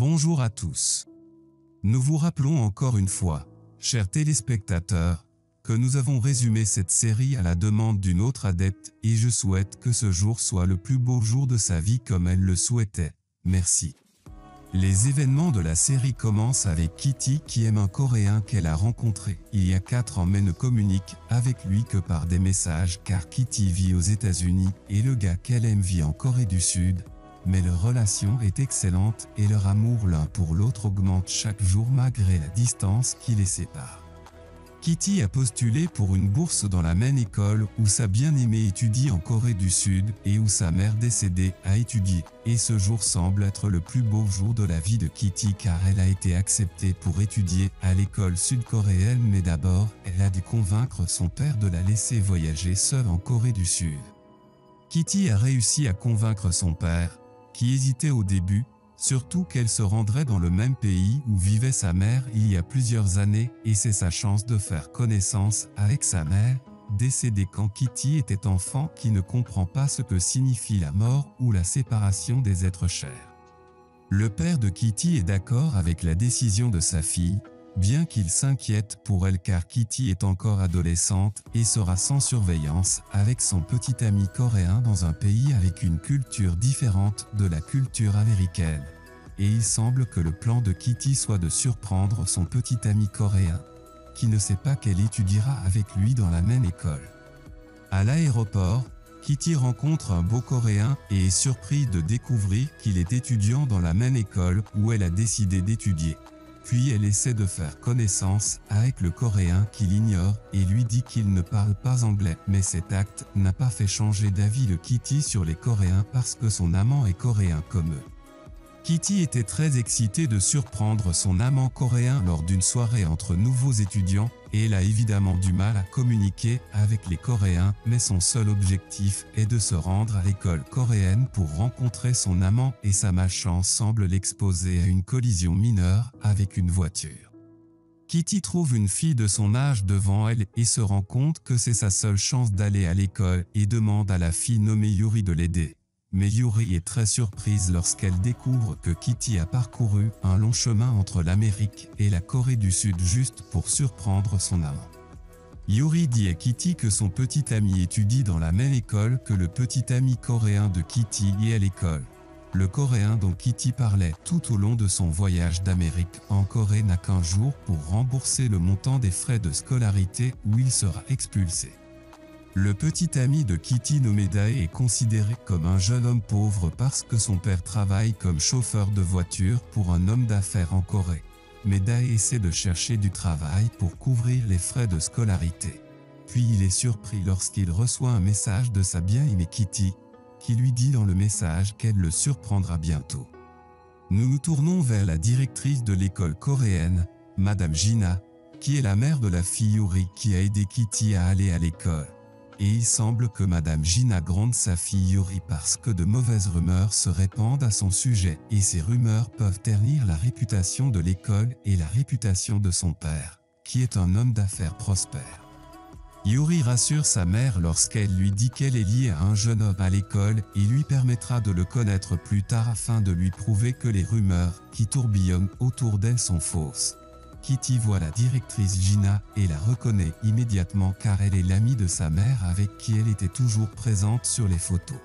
Bonjour à tous. Nous vous rappelons encore une fois, chers téléspectateurs, que nous avons résumé cette série à la demande d'une autre adepte et je souhaite que ce jour soit le plus beau jour de sa vie comme elle le souhaitait. Merci. Les événements de la série commencent avec Kitty qui aime un Coréen qu'elle a rencontré il y a 4 ans mais ne communique avec lui que par des messages car Kitty vit aux États-Unis et le gars qu'elle aime vit en Corée du Sud. Mais leur relation est excellente et leur amour l'un pour l'autre augmente chaque jour malgré la distance qui les sépare. Kitty a postulé pour une bourse dans la même école où sa bien-aimée étudie en Corée du Sud et où sa mère décédée a étudié. Et ce jour semble être le plus beau jour de la vie de Kitty car elle a été acceptée pour étudier à l'école sud-coréenne mais d'abord, elle a dû convaincre son père de la laisser voyager seule en Corée du Sud. Kitty a réussi à convaincre son père, qui hésitait au début, surtout qu'elle se rendrait dans le même pays où vivait sa mère il y a plusieurs années, et c'est sa chance de faire connaissance avec sa mère, décédée quand Kitty était enfant, qui ne comprend pas ce que signifie la mort ou la séparation des êtres chers. Le père de Kitty est d'accord avec la décision de sa fille, bien qu'il s'inquiète pour elle car Kitty est encore adolescente et sera sans surveillance avec son petit ami coréen dans un pays avec une culture différente de la culture américaine. Et il semble que le plan de Kitty soit de surprendre son petit ami coréen, qui ne sait pas qu'elle étudiera avec lui dans la même école. À l'aéroport, Kitty rencontre un beau Coréen et est surpris de découvrir qu'il est étudiant dans la même école où elle a décidé d'étudier. Puis elle essaie de faire connaissance avec le Coréen qui l'ignore et lui dit qu'il ne parle pas anglais. Mais cet acte n'a pas fait changer d'avis de Kitty sur les Coréens parce que son amant est coréen comme eux. Kitty était très excitée de surprendre son amant coréen lors d'une soirée entre nouveaux étudiants et elle a évidemment du mal à communiquer avec les Coréens mais son seul objectif est de se rendre à l'école coréenne pour rencontrer son amant et sa malchance semble l'exposer à une collision mineure avec une voiture. Kitty trouve une fille de son âge devant elle et se rend compte que c'est sa seule chance d'aller à l'école et demande à la fille nommée Yuri de l'aider. Mais Yuri est très surprise lorsqu'elle découvre que Kitty a parcouru un long chemin entre l'Amérique et la Corée du Sud juste pour surprendre son amant. Yuri dit à Kitty que son petit ami étudie dans la même école que le petit ami coréen de Kitty est à l'école. Le coréen dont Kitty parlait tout au long de son voyage d'Amérique en Corée n'a qu'un jour pour rembourser le montant des frais de scolarité où il sera expulsé. Le petit ami de Kitty nommé Dae est considéré comme un jeune homme pauvre parce que son père travaille comme chauffeur de voiture pour un homme d'affaires en Corée. Mais Dae essaie de chercher du travail pour couvrir les frais de scolarité. Puis il est surpris lorsqu'il reçoit un message de sa bien-aimée Kitty, qui lui dit dans le message qu'elle le surprendra bientôt. Nous nous tournons vers la directrice de l'école coréenne, Madame Gina, qui est la mère de la fille Yuri qui a aidé Kitty à aller à l'école. Et il semble que Madame Gina gronde sa fille Yuri parce que de mauvaises rumeurs se répandent à son sujet, et ces rumeurs peuvent ternir la réputation de l'école et la réputation de son père, qui est un homme d'affaires prospère. Yuri rassure sa mère lorsqu'elle lui dit qu'elle est liée à un jeune homme à l'école et lui permettra de le connaître plus tard afin de lui prouver que les rumeurs qui tourbillonnent autour d'elle sont fausses. Kitty voit la directrice Gina et la reconnaît immédiatement car elle est l'amie de sa mère avec qui elle était toujours présente sur les photos.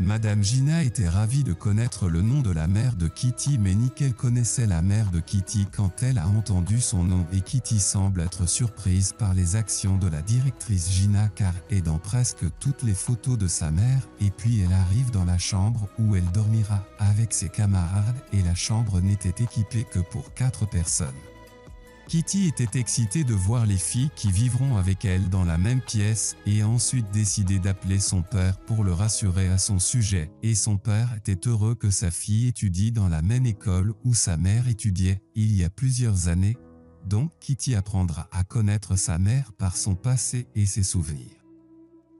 Madame Gina était ravie de connaître le nom de la mère de Kitty mais ni qu'elle connaissait la mère de Kitty quand elle a entendu son nom et Kitty semble être surprise par les actions de la directrice Gina car elle est dans presque toutes les photos de sa mère et puis elle arrive dans la chambre où elle dormira avec ses camarades et la chambre n'était équipée que pour 4 personnes. Kitty était excitée de voir les filles qui vivront avec elle dans la même pièce et a ensuite décidé d'appeler son père pour le rassurer à son sujet. Et son père était heureux que sa fille étudie dans la même école où sa mère étudiait il y a plusieurs années. Donc Kitty apprendra à connaître sa mère par son passé et ses souvenirs.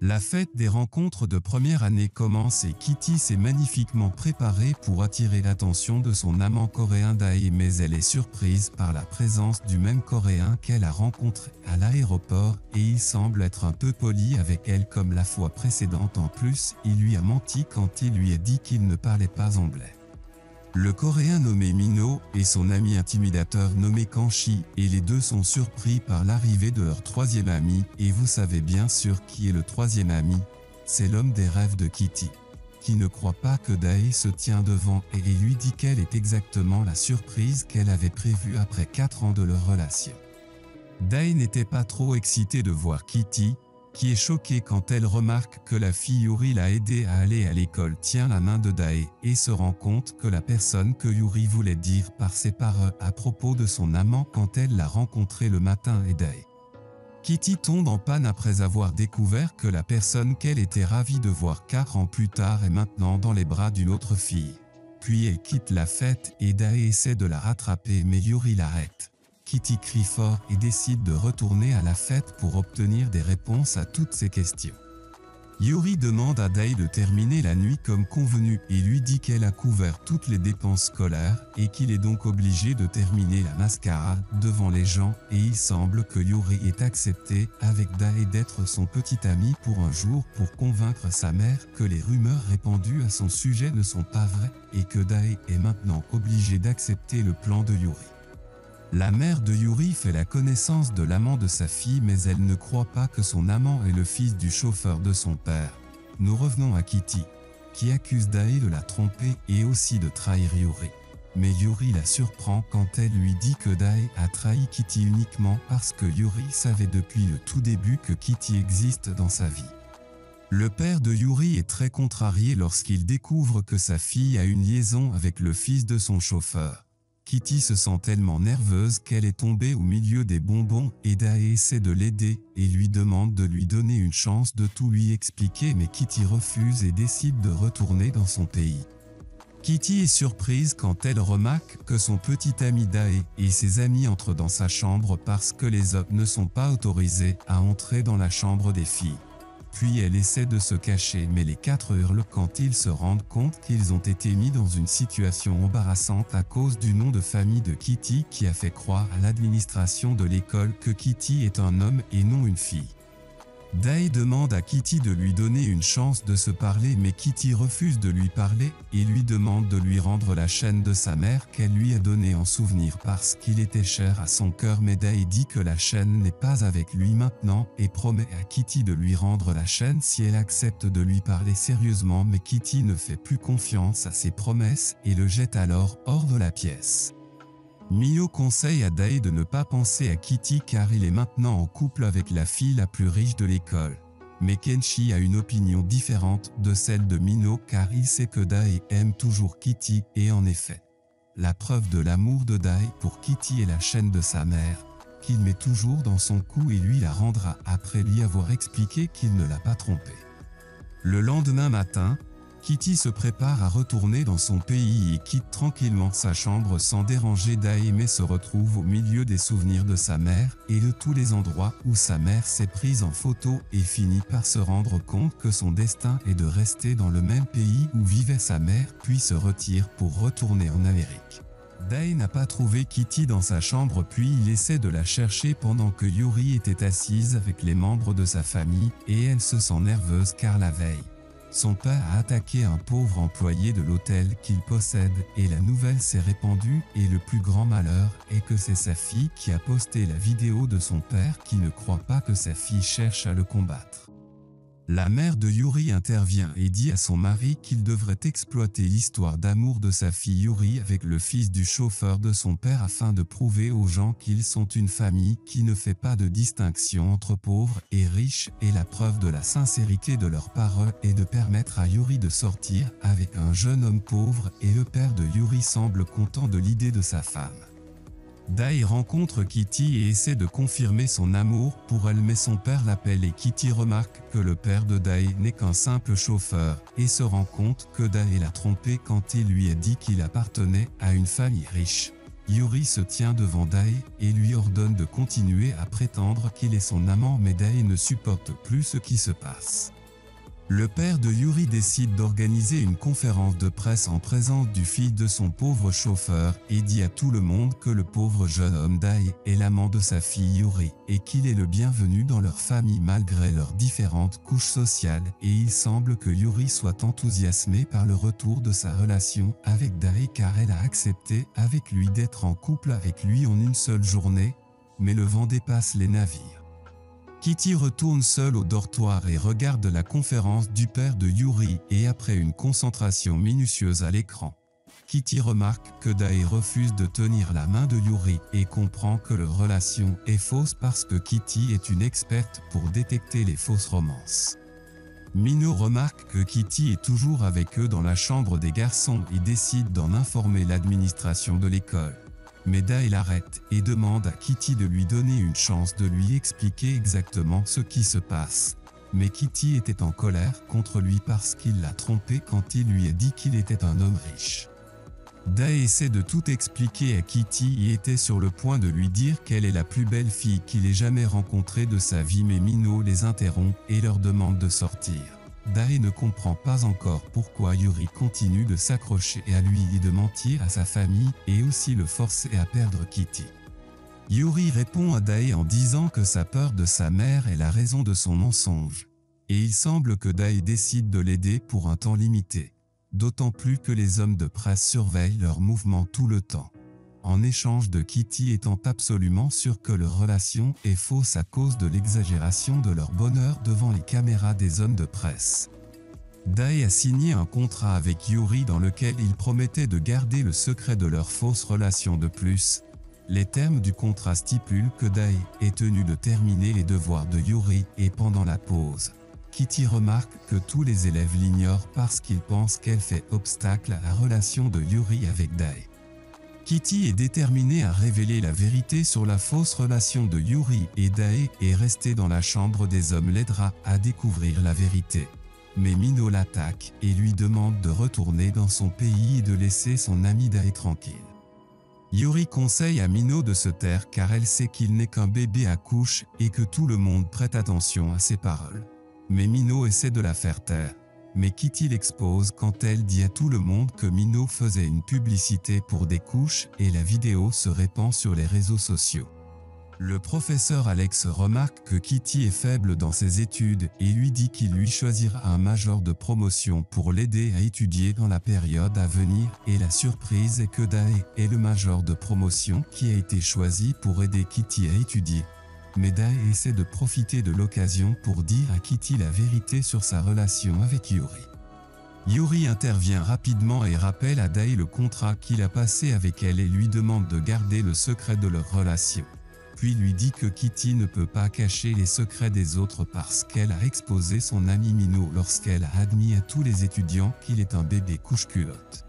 La fête des rencontres de première année commence et Kitty s'est magnifiquement préparée pour attirer l'attention de son amant coréen Dae mais elle est surprise par la présence du même coréen qu'elle a rencontré à l'aéroport et il semble être un peu poli avec elle comme la fois précédente en plus, il lui a menti quand il lui a dit qu'il ne parlait pas anglais. Le Coréen nommé Min Ho et son ami intimidateur nommé Kangchi, et les deux sont surpris par l'arrivée de leur troisième ami, et vous savez bien sûr qui est le troisième ami. C'est l'homme des rêves de Kitty, qui ne croit pas que Dae se tient devant elle et lui dit qu'elle est exactement la surprise qu'elle avait prévue après 4 ans de leur relation. Dae n'était pas trop excitée de voir Kitty, qui est choquée quand elle remarque que la fille Yuri l'a aidée à aller à l'école, tient la main de Dae et se rend compte que la personne que Yuri voulait dire par ses paroles à propos de son amant quand elle l'a rencontré le matin est Dae. Kitty tombe en panne après avoir découvert que la personne qu'elle était ravie de voir 4 ans plus tard est maintenant dans les bras d'une autre fille. Puis elle quitte la fête et Dae essaie de la rattraper mais Yuri l'arrête. Kitty crie fort et décide de retourner à la fête pour obtenir des réponses à toutes ses questions. Yuri demande à Dae de terminer la nuit comme convenu et lui dit qu'elle a couvert toutes les dépenses scolaires et qu'il est donc obligé de terminer la mascara devant les gens et il semble que Yuri ait accepté avec Dae d'être son petit ami pour un jour pour convaincre sa mère que les rumeurs répandues à son sujet ne sont pas vraies et que Dae est maintenant obligé d'accepter le plan de Yuri. La mère de Yuri fait la connaissance de l'amant de sa fille mais elle ne croit pas que son amant est le fils du chauffeur de son père. Nous revenons à Kitty, qui accuse Dae de la tromper et aussi de trahir Yuri. Mais Yuri la surprend quand elle lui dit que Dae a trahi Kitty uniquement parce que Yuri savait depuis le tout début que Kitty existe dans sa vie. Le père de Yuri est très contrarié lorsqu'il découvre que sa fille a une liaison avec le fils de son chauffeur. Kitty se sent tellement nerveuse qu'elle est tombée au milieu des bonbons et Dae essaie de l'aider et lui demande de lui donner une chance de tout lui expliquer mais Kitty refuse et décide de retourner dans son pays. Kitty est surprise quand elle remarque que son petit ami Dae et ses amis entrent dans sa chambre parce que les hommes ne sont pas autorisés à entrer dans la chambre des filles. Puis elle essaie de se cacher mais les 4 hurlent quand ils se rendent compte qu'ils ont été mis dans une situation embarrassante à cause du nom de famille de Kitty qui a fait croire à l'administration de l'école que Kitty est un homme et non une fille. Dae demande à Kitty de lui donner une chance de se parler mais Kitty refuse de lui parler et lui demande de lui rendre la chaîne de sa mère qu'elle lui a donnée en souvenir parce qu'il était cher à son cœur mais Dae dit que la chaîne n'est pas avec lui maintenant et promet à Kitty de lui rendre la chaîne si elle accepte de lui parler sérieusement mais Kitty ne fait plus confiance à ses promesses et le jette alors hors de la pièce. Min Ho conseille à Dae de ne pas penser à Kitty car il est maintenant en couple avec la fille la plus riche de l'école. Mais Kangchi a une opinion différente de celle de Min Ho car il sait que Dae aime toujours Kitty et en effet, la preuve de l'amour de Dae pour Kitty est la chaîne de sa mère, qu'il met toujours dans son cou et lui la rendra après lui avoir expliqué qu'il ne l'a pas trompée. Le lendemain matin, Kitty se prépare à retourner dans son pays et quitte tranquillement sa chambre sans déranger Dae mais se retrouve au milieu des souvenirs de sa mère et de tous les endroits où sa mère s'est prise en photo et finit par se rendre compte que son destin est de rester dans le même pays où vivait sa mère puis se retire pour retourner en Amérique. Dae n'a pas trouvé Kitty dans sa chambre puis il essaie de la chercher pendant que Yuri était assise avec les membres de sa famille et elle se sent nerveuse car la veille, son père a attaqué un pauvre employé de l'hôtel qu'il possède et la nouvelle s'est répandue et le plus grand malheur est que c'est sa fille qui a posté la vidéo de son père qui ne croit pas que sa fille cherche à le combattre. La mère de Yuri intervient et dit à son mari qu'il devrait exploiter l'histoire d'amour de sa fille Yuri avec le fils du chauffeur de son père afin de prouver aux gens qu'ils sont une famille qui ne fait pas de distinction entre pauvres et riches et la preuve de la sincérité de leurs paroles est de permettre à Yuri de sortir avec un jeune homme pauvre et le père de Yuri semble content de l'idée de sa femme. Dae rencontre Kitty et essaie de confirmer son amour pour elle mais son père l'appelle et Kitty remarque que le père de Dae n'est qu'un simple chauffeur et se rend compte que Dae l'a trompé quand il lui a dit qu'il appartenait à une famille riche. Yuri se tient devant Dae et lui ordonne de continuer à prétendre qu'il est son amant mais Dae ne supporte plus ce qui se passe. Le père de Yuri décide d'organiser une conférence de presse en présence du fils de son pauvre chauffeur et dit à tout le monde que le pauvre jeune homme Dae est l'amant de sa fille Yuri et qu'il est le bienvenu dans leur famille malgré leurs différentes couches sociales, et il semble que Yuri soit enthousiasmé par le retour de sa relation avec Dae car elle a accepté avec lui d'être en couple avec lui en une seule journée, mais le vent dépasse les navires. Kitty retourne seule au dortoir et regarde la conférence du père de Yuri et après une concentration minutieuse à l'écran, Kitty remarque que Dae refuse de tenir la main de Yuri et comprend que leur relation est fausse parce que Kitty est une experte pour détecter les fausses romances. Min Ho remarque que Kitty est toujours avec eux dans la chambre des garçons et décide d'en informer l'administration de l'école. Mais Dae l'arrête et demande à Kitty de lui donner une chance de lui expliquer exactement ce qui se passe. Mais Kitty était en colère contre lui parce qu'il l'a trompé quand il lui a dit qu'il était un homme riche. Dae essaie de tout expliquer à Kitty et était sur le point de lui dire qu'elle est la plus belle fille qu'il ait jamais rencontrée de sa vie, mais Min Ho les interrompt et leur demande de sortir. Dae ne comprend pas encore pourquoi Yuri continue de s'accrocher à lui et de mentir à sa famille, et aussi le forcer à perdre Kitty. Yuri répond à Dae en disant que sa peur de sa mère est la raison de son mensonge, et il semble que Dae décide de l'aider pour un temps limité, d'autant plus que les hommes de presse surveillent leurs mouvements tout le temps, en échange de Kitty étant absolument sûre que leur relation est fausse à cause de l'exagération de leur bonheur devant les caméras des hommes de presse. Dae a signé un contrat avec Yuri dans lequel il promettait de garder le secret de leur fausse relation. De plus, les termes du contrat stipulent que Dae est tenu de terminer les devoirs de Yuri et pendant la pause, Kitty remarque que tous les élèves l'ignorent parce qu'ils pensent qu'elle fait obstacle à la relation de Yuri avec Dae. Kitty est déterminée à révéler la vérité sur la fausse relation de Yuri et Dae et restée dans la chambre des hommes l'aidera à découvrir la vérité. Mais Min Ho l'attaque et lui demande de retourner dans son pays et de laisser son ami Dae tranquille. Yuri conseille à Min Ho de se taire car elle sait qu'il n'est qu'un bébé à couche et que tout le monde prête attention à ses paroles. Mais Min Ho essaie de la faire taire. Mais Kitty l'expose quand elle dit à tout le monde que Min Ho faisait une publicité pour des couches et la vidéo se répand sur les réseaux sociaux. Le professeur Alex remarque que Kitty est faible dans ses études et lui dit qu'il lui choisira un major de promotion pour l'aider à étudier dans la période à venir, et la surprise est que Dae est le major de promotion qui a été choisi pour aider Kitty à étudier. Mais Dae essaie de profiter de l'occasion pour dire à Kitty la vérité sur sa relation avec Yuri. Yuri intervient rapidement et rappelle à Dae le contrat qu'il a passé avec elle et lui demande de garder le secret de leur relation. Puis lui dit que Kitty ne peut pas cacher les secrets des autres parce qu'elle a exposé son ami Min Ho lorsqu'elle a admis à tous les étudiants qu'il est un bébé couche-culotte.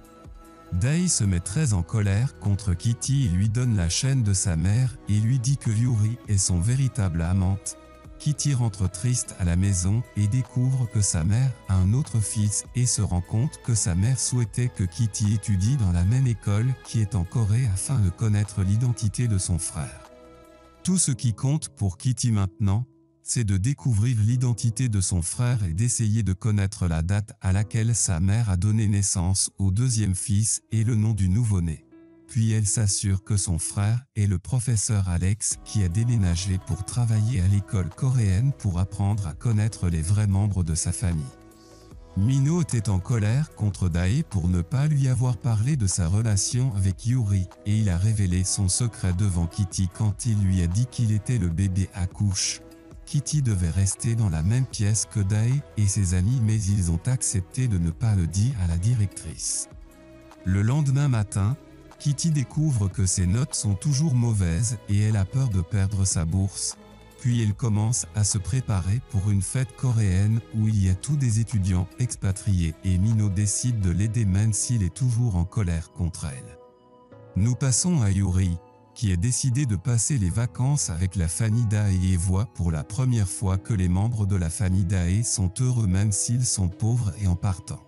Dae se met très en colère contre Kitty et lui donne la chaîne de sa mère et lui dit que Yuri est son véritable amante. Kitty rentre triste à la maison et découvre que sa mère a un autre fils et se rend compte que sa mère souhaitait que Kitty étudie dans la même école qui est en Corée afin de connaître l'identité de son frère. Tout ce qui compte pour Kitty maintenant, c'est de découvrir l'identité de son frère et d'essayer de connaître la date à laquelle sa mère a donné naissance au deuxième fils et le nom du nouveau-né. Puis elle s'assure que son frère est le professeur Alex qui a déménagé pour travailler à l'école coréenne pour apprendre à connaître les vrais membres de sa famille. Min Ho était en colère contre Dae pour ne pas lui avoir parlé de sa relation avec Yuri et il a révélé son secret devant Kitty quand il lui a dit qu'il était le bébé à couche. Kitty devait rester dans la même pièce que Dae et ses amis, mais ils ont accepté de ne pas le dire à la directrice. Le lendemain matin, Kitty découvre que ses notes sont toujours mauvaises et elle a peur de perdre sa bourse. Puis elle commence à se préparer pour une fête coréenne où il y a tous des étudiants expatriés et Min Ho décide de l'aider même s'il est toujours en colère contre elle. Nous passons à Yuri, qui a décidé de passer les vacances avec la famille Dae et voit pour la première fois que les membres de la famille Dae sont heureux même s'ils sont pauvres et en partant.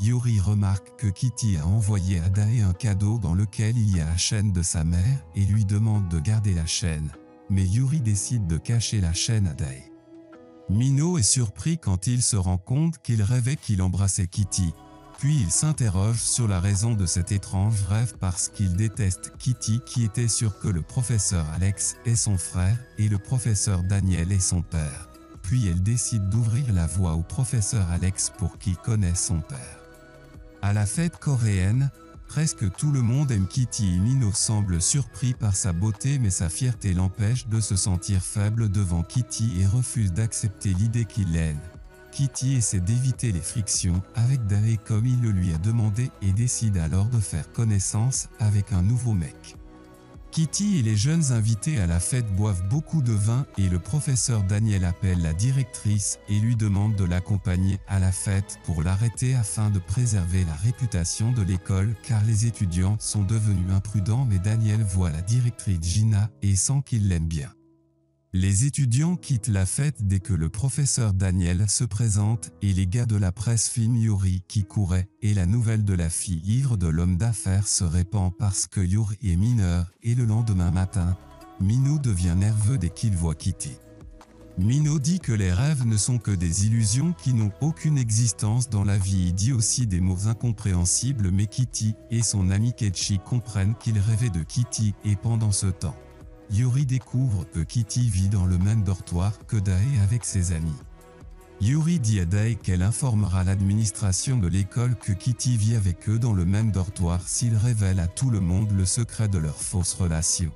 Yuri remarque que Kitty a envoyé à Dae un cadeau dans lequel il y a la chaîne de sa mère et lui demande de garder la chaîne, mais Yuri décide de cacher la chaîne à Dae. Min Ho est surpris quand il se rend compte qu'il rêvait qu'il embrassait Kitty. Puis il s'interroge sur la raison de cet étrange rêve parce qu'il déteste Kitty qui était sûre que le professeur Alex est son frère et le professeur Daniel est son père. Puis elle décide d'ouvrir la voie au professeur Alex pour qu'il connaisse son père. À la fête coréenne, presque tout le monde aime Kitty et Min Ho semble surpris par sa beauté mais sa fierté l'empêche de se sentir faible devant Kitty et refuse d'accepter l'idée qu'il l'aime. Kitty essaie d'éviter les frictions avec Dae comme il le lui a demandé et décide alors de faire connaissance avec un nouveau mec. Kitty et les jeunes invités à la fête boivent beaucoup de vin et le professeur Daniel appelle la directrice et lui demande de l'accompagner à la fête pour l'arrêter afin de préserver la réputation de l'école car les étudiants sont devenus imprudents mais Daniel voit la directrice Gina et sent qu'il l'aime bien. Les étudiants quittent la fête dès que le professeur Daniel se présente et les gars de la presse filment Yuri qui courait et la nouvelle de la fille ivre de l'homme d'affaires se répand parce que Yuri est mineur et le lendemain matin, Min Ho devient nerveux dès qu'il voit Kitty. Min Ho dit que les rêves ne sont que des illusions qui n'ont aucune existence dans la vie. Il dit aussi des mots incompréhensibles mais Kitty et son ami Kangchi comprennent qu'il rêvait de Kitty et pendant ce temps, Yuri découvre que Kitty vit dans le même dortoir que Dae avec ses amis. Yuri dit à Dae qu'elle informera l'administration de l'école que Kitty vit avec eux dans le même dortoir s'ils révèlent à tout le monde le secret de leur fausse relation.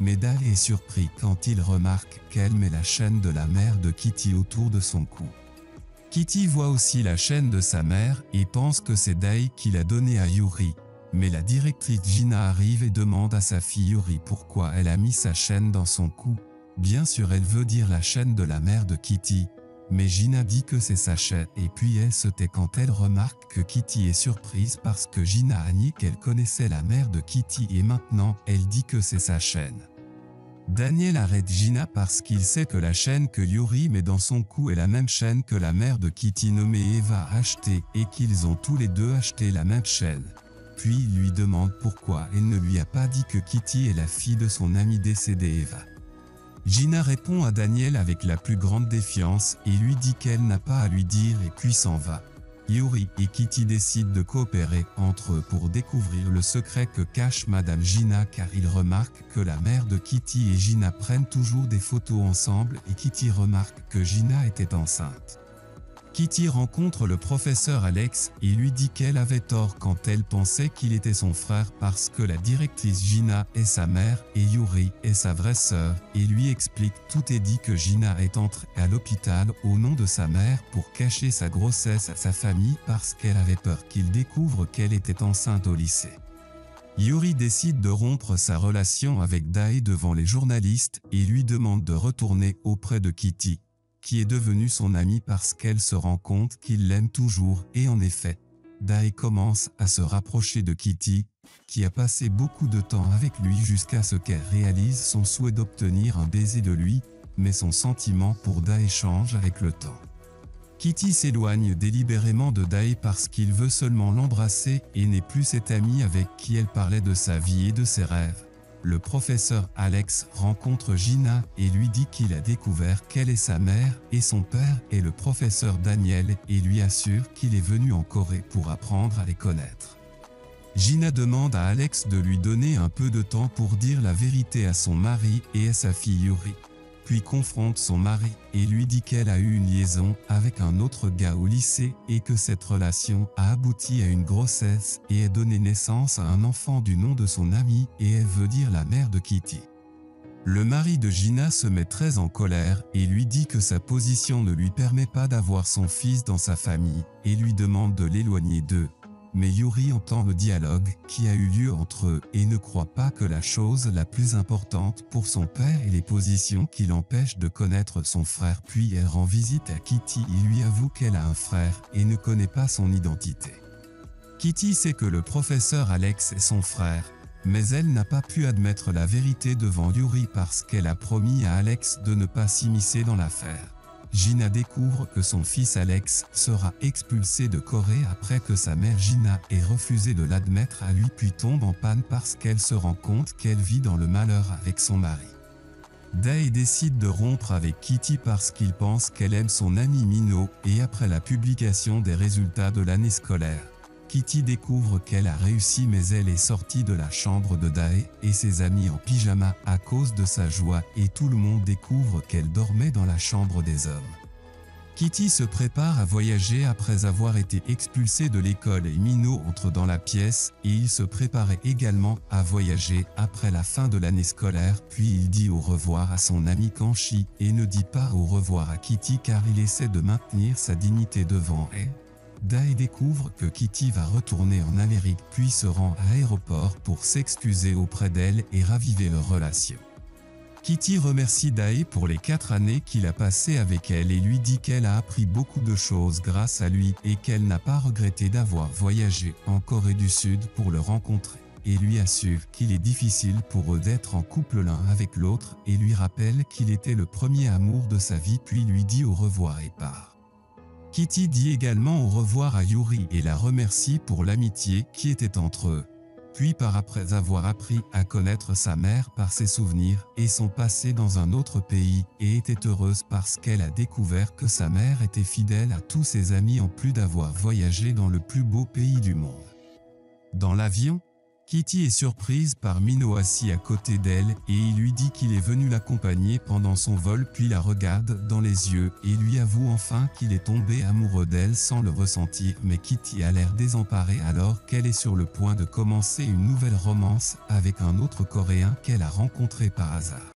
Mais Dae est surpris quand il remarque qu'elle met la chaîne de la mère de Kitty autour de son cou. Kitty voit aussi la chaîne de sa mère et pense que c'est Dae qui l'a donnée à Yuri. Mais la directrice Gina arrive et demande à sa fille Yuri pourquoi elle a mis sa chaîne dans son cou. Bien sûr elle veut dire la chaîne de la mère de Kitty, mais Gina dit que c'est sa chaîne et puis elle se tait quand elle remarque que Kitty est surprise parce que Gina a nié qu'elle connaissait la mère de Kitty et maintenant elle dit que c'est sa chaîne. Daniel arrête Gina parce qu'il sait que la chaîne que Yuri met dans son cou est la même chaîne que la mère de Kitty nommée Eva a achetée et qu'ils ont tous les deux acheté la même chaîne. Puis il lui demande pourquoi elle ne lui a pas dit que Kitty est la fille de son amie décédée Eva. Gina répond à Daniel avec la plus grande défiance et lui dit qu'elle n'a pas à lui dire et puis s'en va. Yuri et Kitty décident de coopérer entre eux pour découvrir le secret que cache Madame Gina car ils remarquent que la mère de Kitty et Gina prennent toujours des photos ensemble et Kitty remarque que Gina était enceinte. Kitty rencontre le professeur Alex et lui dit qu'elle avait tort quand elle pensait qu'il était son frère parce que la directrice Gina est sa mère et Yuri est sa vraie sœur et lui explique tout et dit que Gina est entrée à l'hôpital au nom de sa mère pour cacher sa grossesse à sa famille parce qu'elle avait peur qu'ils découvrent qu'elle était enceinte au lycée. Yuri décide de rompre sa relation avec Dae devant les journalistes et lui demande de retourner auprès de Kitty, qui est devenue son amie parce qu'elle se rend compte qu'il l'aime toujours et en effet, Dae commence à se rapprocher de Kitty, qui a passé beaucoup de temps avec lui jusqu'à ce qu'elle réalise son souhait d'obtenir un baiser de lui, mais son sentiment pour Dae change avec le temps. Kitty s'éloigne délibérément de Dae parce qu'il veut seulement l'embrasser et n'est plus cet ami avec qui elle parlait de sa vie et de ses rêves. Le professeur Alex rencontre Gina et lui dit qu'il a découvert qu'elle est sa mère et son père est le professeur Daniel et lui assure qu'il est venu en Corée pour apprendre à les connaître. Gina demande à Alex de lui donner un peu de temps pour dire la vérité à son mari et à sa fille Yuri, puis confronte son mari et lui dit qu'elle a eu une liaison avec un autre gars au lycée et que cette relation a abouti à une grossesse et a donné naissance à un enfant du nom de son amie et elle veut dire la mère de Kitty. Le mari de Gina se met très en colère et lui dit que sa position ne lui permet pas d'avoir son fils dans sa famille et lui demande de l'éloigner d'eux. Mais Yuri entend le dialogue qui a eu lieu entre eux et ne croit pas que la chose la plus importante pour son père est les positions qui l'empêchent de connaître son frère. Puis elle rend visite à Kitty et lui avoue qu'elle a un frère et ne connaît pas son identité. Kitty sait que le professeur Alex est son frère, mais elle n'a pas pu admettre la vérité devant Yuri parce qu'elle a promis à Alex de ne pas s'immiscer dans l'affaire. Gina découvre que son fils Alex sera expulsé de Corée après que sa mère Gina ait refusé de l'admettre à lui puis tombe en panne parce qu'elle se rend compte qu'elle vit dans le malheur avec son mari. Dae décide de rompre avec Kitty parce qu'il pense qu'elle aime son ami Min Ho, et après la publication des résultats de l'année scolaire, Kitty découvre qu'elle a réussi mais elle est sortie de la chambre de Dae et ses amis en pyjama à cause de sa joie et tout le monde découvre qu'elle dormait dans la chambre des hommes. Kitty se prépare à voyager après avoir été expulsée de l'école et Min Ho entre dans la pièce et il se préparait également à voyager après la fin de l'année scolaire puis il dit au revoir à son ami Kangchi et ne dit pas au revoir à Kitty car il essaie de maintenir sa dignité devant elle. Dae découvre que Kitty va retourner en Amérique puis se rend à l'aéroport pour s'excuser auprès d'elle et raviver leur relation. Kitty remercie Dae pour les 4 années qu'il a passées avec elle et lui dit qu'elle a appris beaucoup de choses grâce à lui et qu'elle n'a pas regretté d'avoir voyagé en Corée du Sud pour le rencontrer. Et lui assure qu'il est difficile pour eux d'être en couple l'un avec l'autre et lui rappelle qu'il était le premier amour de sa vie puis lui dit au revoir et part. Kitty dit également au revoir à Yuri et la remercie pour l'amitié qui était entre eux. Puis par après avoir appris à connaître sa mère par ses souvenirs et son passé dans un autre pays et était heureuse parce qu'elle a découvert que sa mère était fidèle à tous ses amis en plus d'avoir voyagé dans le plus beau pays du monde. Dans l'avion, Kitty est surprise par Min Ho assis à côté d'elle et il lui dit qu'il est venu l'accompagner pendant son vol puis la regarde dans les yeux et lui avoue enfin qu'il est tombé amoureux d'elle sans le ressentir mais Kitty a l'air désemparée alors qu'elle est sur le point de commencer une nouvelle romance avec un autre Coréen qu'elle a rencontré par hasard.